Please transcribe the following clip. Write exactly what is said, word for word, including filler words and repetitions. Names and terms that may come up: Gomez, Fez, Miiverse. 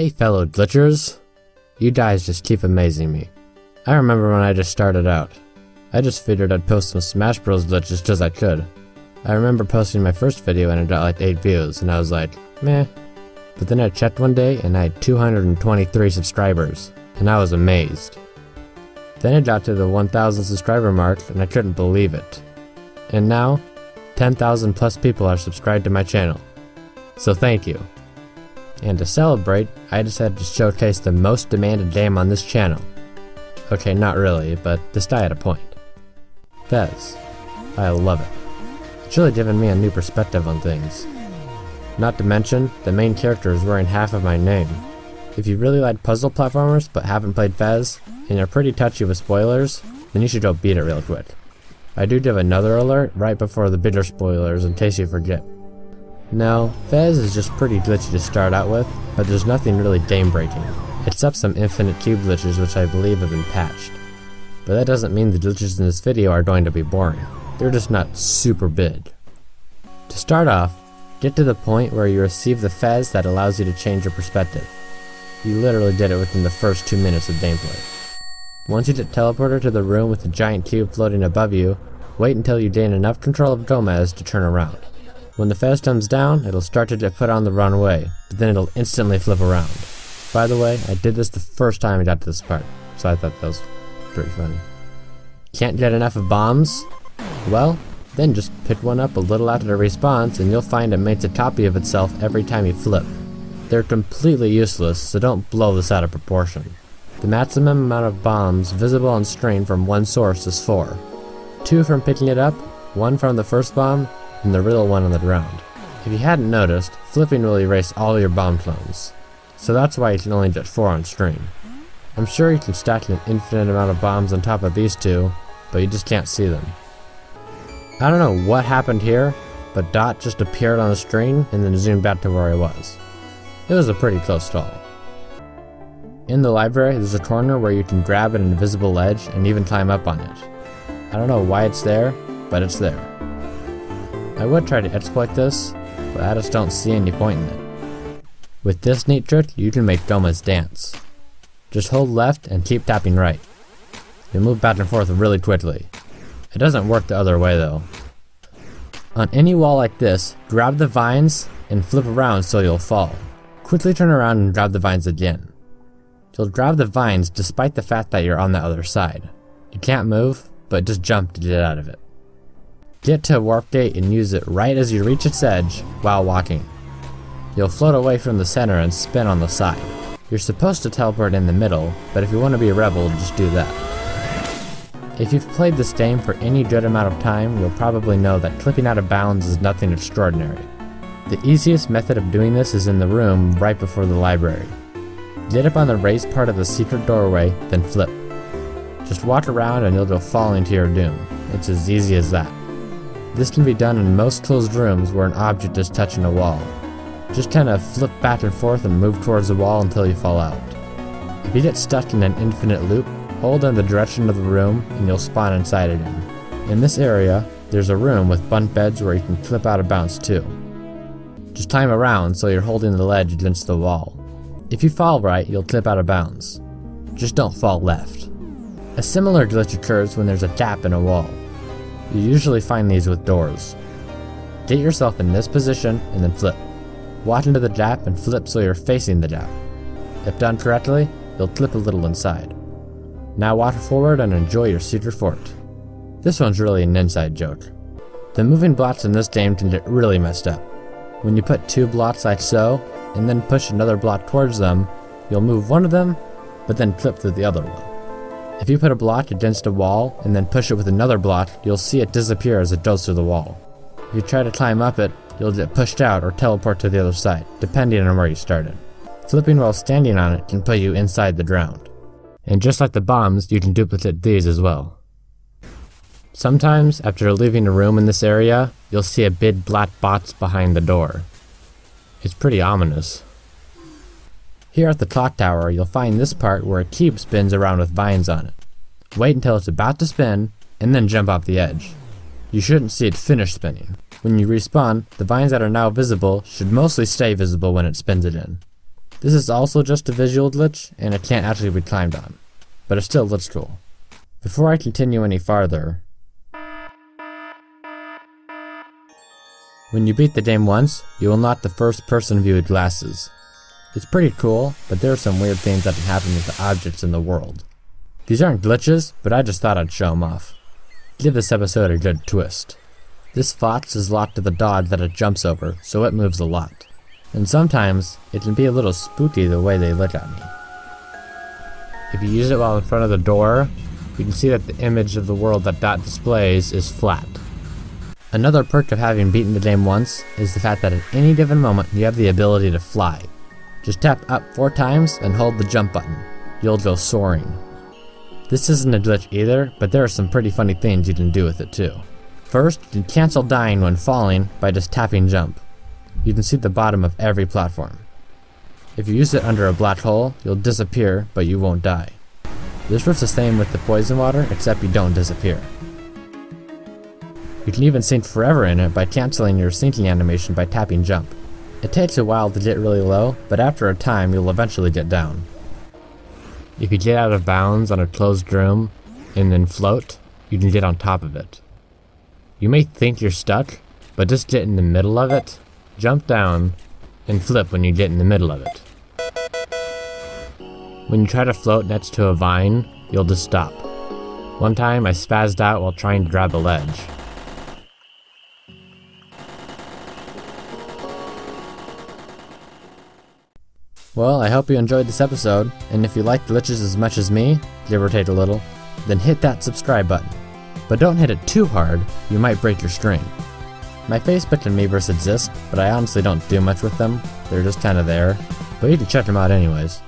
Hey fellow glitchers, you guys just keep amazing me. I remember when I just started out. I just figured I'd post some Smash Bros glitches just as I could. I remember posting my first video and it got like eight views and I was like, meh. But then I checked one day and I had two hundred twenty-three subscribers and I was amazed. Then it got to the one thousand subscriber mark and I couldn't believe it. And now, ten thousand plus people are subscribed to my channel. So thank you. And to celebrate, I decided to showcase the most demanded game on this channel. Okay, not really, but this guy had a point. Fez. I love it. It's really given me a new perspective on things. Not to mention, the main character is wearing half of my name. If you really like puzzle platformers but haven't played Fez, and you're pretty touchy with spoilers, then you should go beat it real quick. I do give another alert right before the bigger spoilers in case you forget. Now, Fez is just pretty glitchy to start out with, but there's nothing really game-breaking, except some infinite cube glitches which I believe have been patched. But that doesn't mean the glitches in this video are going to be boring, they're just not super big. To start off, get to the point where you receive the Fez that allows you to change your perspective. You literally did it within the first two minutes of gameplay. Once you get teleported to the room with the giant cube floating above you, wait until you gain enough control of Gomez to turn around. When the Fez comes down, it'll start to get put on the wrong way, but then it'll instantly flip around. By the way, I did this the first time I got to this part, so I thought that was pretty funny. Can't get enough of bombs? Well, then just pick one up a little after the response and you'll find it makes a copy of itself every time you flip. They're completely useless, so don't blow this out of proportion. The maximum amount of bombs visible on screen from one source is four. Two from picking it up, one from the first bomb, and the real one on the ground. If you hadn't noticed, flipping will erase all your bomb clones. So that's why you can only get four on stream. I'm sure you can stack an infinite amount of bombs on top of these two, but you just can't see them. I don't know what happened here, but Dot just appeared on the screen and then zoomed back to where he was. It was a pretty close stall. In the library, there's a corner where you can grab an invisible ledge and even climb up on it. I don't know why it's there, but it's there. I would try to exploit this, but I just don't see any point in it. With this neat trick, you can make Gomez dance. Just hold left and keep tapping right. You move back and forth really quickly. It doesn't work the other way though. On any wall like this, grab the vines and flip around so you'll fall. Quickly turn around and grab the vines again. You'll grab the vines despite the fact that you're on the other side. You can't move, but just jump to get out of it. Get to a warp gate and use it right as you reach its edge while walking. You'll float away from the center and spin on the side. You're supposed to teleport in the middle, but if you want to be a rebel, just do that. If you've played this game for any good amount of time, you'll probably know that clipping out of bounds is nothing extraordinary. The easiest method of doing this is in the room right before the library. Get up on the raised part of the secret doorway, then flip. Just walk around and you'll go falling to your doom. It's as easy as that. This can be done in most closed rooms where an object is touching a wall. Just kind of flip back and forth and move towards the wall until you fall out. If you get stuck in an infinite loop, hold on the direction of the room and you'll spawn inside again. In this area, there's a room with bunk beds where you can flip out of bounds too. Just climb around so you're holding the ledge against the wall. If you fall right, you'll flip out of bounds. Just don't fall left. A similar glitch occurs when there's a gap in a wall. You usually find these with doors. Get yourself in this position and then flip. Walk into the gap and flip so you're facing the gap. If done correctly, you'll flip a little inside. Now walk forward and enjoy your secret fort. This one's really an inside joke. The moving blocks in this game can get really messed up. When you put two blocks like so, and then push another block towards them, you'll move one of them, but then flip through the other one. If you put a block against a wall and then push it with another block, you'll see it disappear as it goes through the wall. If you try to climb up it, you'll get pushed out or teleport to the other side, depending on where you started. Flipping while standing on it can put you inside the ground. And just like the bombs, you can duplicate these as well. Sometimes, after leaving a room in this area, you'll see a big black box behind the door. It's pretty ominous. Here at the clock tower, you'll find this part where a cube spins around with vines on it. Wait until it's about to spin, and then jump off the edge. You shouldn't see it finish spinning. When you respawn, the vines that are now visible should mostly stay visible when it spins again. This is also just a visual glitch, and it can't actually be climbed on, but it still looks cool. Before I continue any farther, when you beat the game once, you will unlock the first person view with glasses. It's pretty cool, but there are some weird things that can happen with the objects in the world. These aren't glitches, but I just thought I'd show them off. Give this episode a good twist. This fox is locked to the dog that it jumps over, so it moves a lot. And sometimes, it can be a little spooky the way they look at me. If you use it while in front of the door, you can see that the image of the world that Dot displays is flat. Another perk of having beaten the game once is the fact that at any given moment you have the ability to fly. Just tap up four times and hold the jump button. You'll go soaring. This isn't a glitch either, but there are some pretty funny things you can do with it too. First, you can cancel dying when falling by just tapping jump. You can see the bottom of every platform. If you use it under a black hole, you'll disappear, but you won't die. This works the same with the poison water, except you don't disappear. You can even sink forever in it by canceling your sinking animation by tapping jump. It takes a while to get really low, but after a time you'll eventually get down. If you get out of bounds on a closed room and then float, you can get on top of it. You may think you're stuck, but just get in the middle of it, jump down, and flip when you get in the middle of it. When you try to float next to a vine, you'll just stop. One time I spazzed out while trying to grab a ledge. Well, I hope you enjoyed this episode, and if you like glitches as much as me, give or take a little, then hit that subscribe button. But don't hit it too hard, you might break your string. My Facebook and Miiverse exist, but I honestly don't do much with them, they're just kinda there, but you can check them out anyways.